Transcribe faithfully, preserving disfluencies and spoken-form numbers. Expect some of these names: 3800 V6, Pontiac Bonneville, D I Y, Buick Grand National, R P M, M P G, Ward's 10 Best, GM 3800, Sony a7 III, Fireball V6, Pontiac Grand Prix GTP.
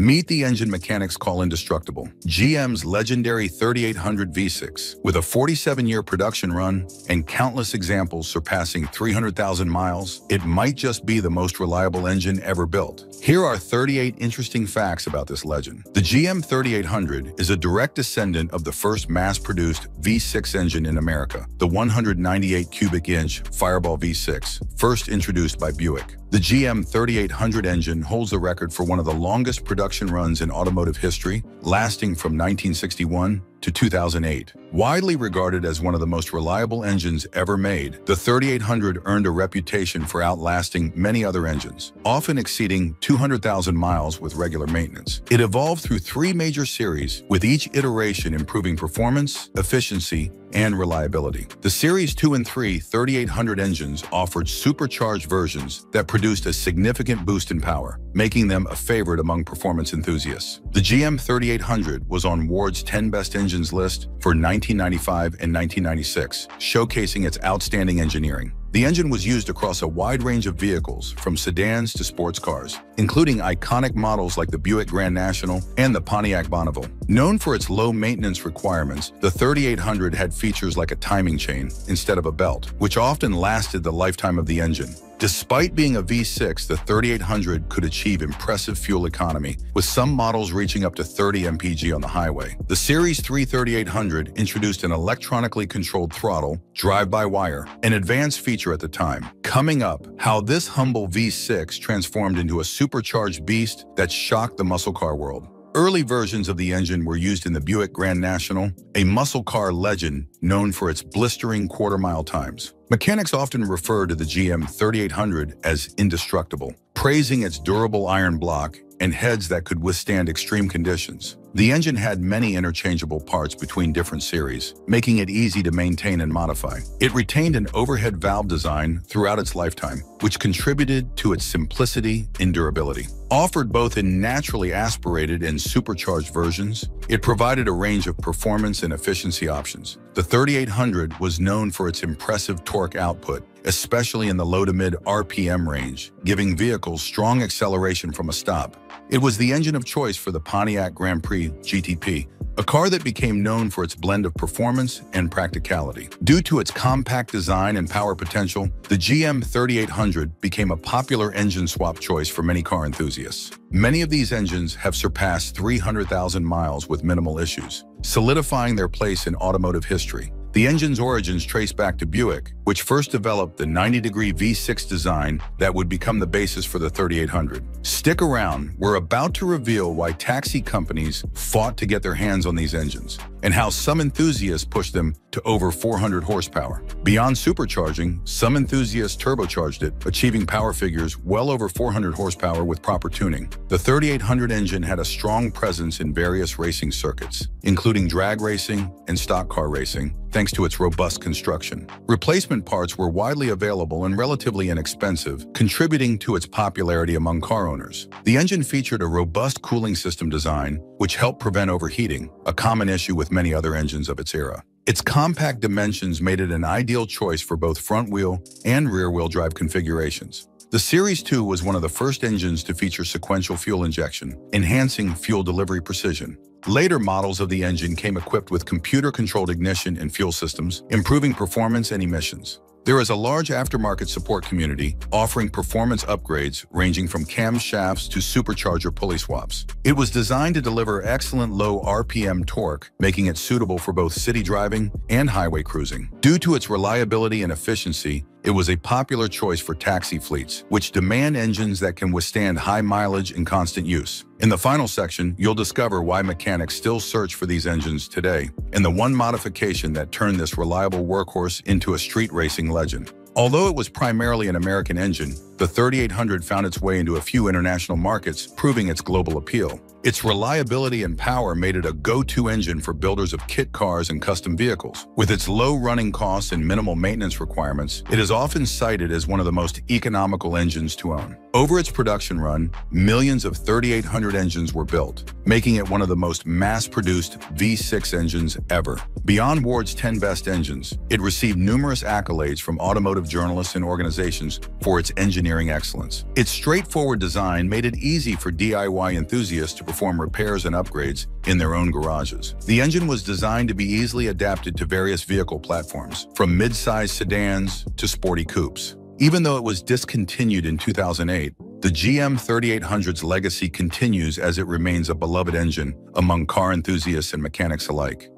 Meet the engine mechanics call indestructible, G M's legendary thirty-eight hundred V six, with a forty-seven year production run and countless examples surpassing three hundred thousand miles. It might just be the most reliable engine ever built. Here are thirty-eight interesting facts about this legend. The G M thirty-eight hundred is a direct descendant of the first mass-produced V six engine in America, the one hundred ninety-eight cubic inch Fireball V six, first introduced by Buick. The G M thirty-eight hundred engine holds the record for one of the longest production runs in automotive history, lasting from nineteen sixty-one to two thousand eight. Widely regarded as one of the most reliable engines ever made, the thirty-eight hundred earned a reputation for outlasting many other engines, often exceeding two hundred thousand miles with regular maintenance. It evolved through three major series, with each iteration improving performance, efficiency, and reliability. The Series two and three thirty-eight hundred engines offered supercharged versions that produced a significant boost in power, making them a favorite among performance enthusiasts. The G M thirty-eight hundred was on Ward's ten Best Engines list for nineteen ninety-five and nineteen ninety-six, showcasing its outstanding engineering. The engine was used across a wide range of vehicles, from sedans to sports cars, including iconic models like the Buick Grand National and the Pontiac Bonneville. Known for its low maintenance requirements, the thirty-eight hundred had features like a timing chain instead of a belt, which often lasted the lifetime of the engine. Despite being a V six, the thirty-eight hundred could achieve impressive fuel economy, with some models reaching up to thirty M P G on the highway. The Series three thirty-eight hundred introduced an electronically controlled throttle, drive-by-wire, an advanced feature at the time. Coming up, how this humble V six transformed into a supercharged beast that shocked the muscle car world. Early versions of the engine were used in the Buick Grand National, a muscle car legend known for its blistering quarter-mile times. Mechanics often refer to the G M thirty-eight hundred as indestructible, praising its durable iron block and heads that could withstand extreme conditions. The engine had many interchangeable parts between different series, making it easy to maintain and modify. It retained an overhead valve design throughout its lifetime, which contributed to its simplicity and durability. Offered both in naturally aspirated and supercharged versions, it provided a range of performance and efficiency options. The thirty-eight hundred was known for its impressive torque output, especially in the low to mid R P M range, giving vehicles strong acceleration from a stop. It was the engine of choice for the Pontiac Grand Prix G T P, a car that became known for its blend of performance and practicality. Due to its compact design and power potential, the G M thirty-eight hundred became a popular engine swap choice for many car enthusiasts. Many of these engines have surpassed three hundred thousand miles with minimal issues, solidifying their place in automotive history. The engine's origins trace back to Buick, which first developed the ninety degree V six design that would become the basis for the thirty-eight hundred. Stick around, we're about to reveal why taxi companies fought to get their hands on these engines, and how some enthusiasts pushed them to over four hundred horsepower. Beyond supercharging, some enthusiasts turbocharged it, achieving power figures well over four hundred horsepower with proper tuning. The thirty-eight hundred engine had a strong presence in various racing circuits, including drag racing and stock car racing, thanks to its robust construction. Replacement parts were widely available and relatively inexpensive, contributing to its popularity among car owners. The engine featured a robust cooling system design, which helped prevent overheating, a common issue with many other engines of its era. Its compact dimensions made it an ideal choice for both front-wheel and rear-wheel drive configurations. The Series two was one of the first engines to feature sequential fuel injection, enhancing fuel delivery precision. Later models of the engine came equipped with computer-controlled ignition and fuel systems, improving performance and emissions. There is a large aftermarket support community offering performance upgrades ranging from camshafts to supercharger pulley swaps. It was designed to deliver excellent low R P M torque, making it suitable for both city driving and highway cruising. Due to its reliability and efficiency, it was a popular choice for taxi fleets, which demand engines that can withstand high mileage and constant use. In the final section, you'll discover why mechanics still search for these engines today, and the one modification that turned this reliable workhorse into a street racing legend. Although it was primarily an American engine, the thirty-eight hundred found its way into a few international markets, proving its global appeal. Its reliability and power made it a go-to engine for builders of kit cars and custom vehicles. With its low running costs and minimal maintenance requirements, it is often cited as one of the most economical engines to own. Over its production run, millions of thirty-eight hundred engines were built, making it one of the most mass-produced V six engines ever. Beyond Ward's ten Best Engines, it received numerous accolades from automotive journalists and organizations for its engineering engineering excellence. Its straightforward design made it easy for D I Y enthusiasts to perform repairs and upgrades in their own garages. The engine was designed to be easily adapted to various vehicle platforms, from mid-size sedans to sporty coupes. Even though it was discontinued in two thousand eight, the G M thirty-eight hundred's legacy continues as it remains a beloved engine among car enthusiasts and mechanics alike.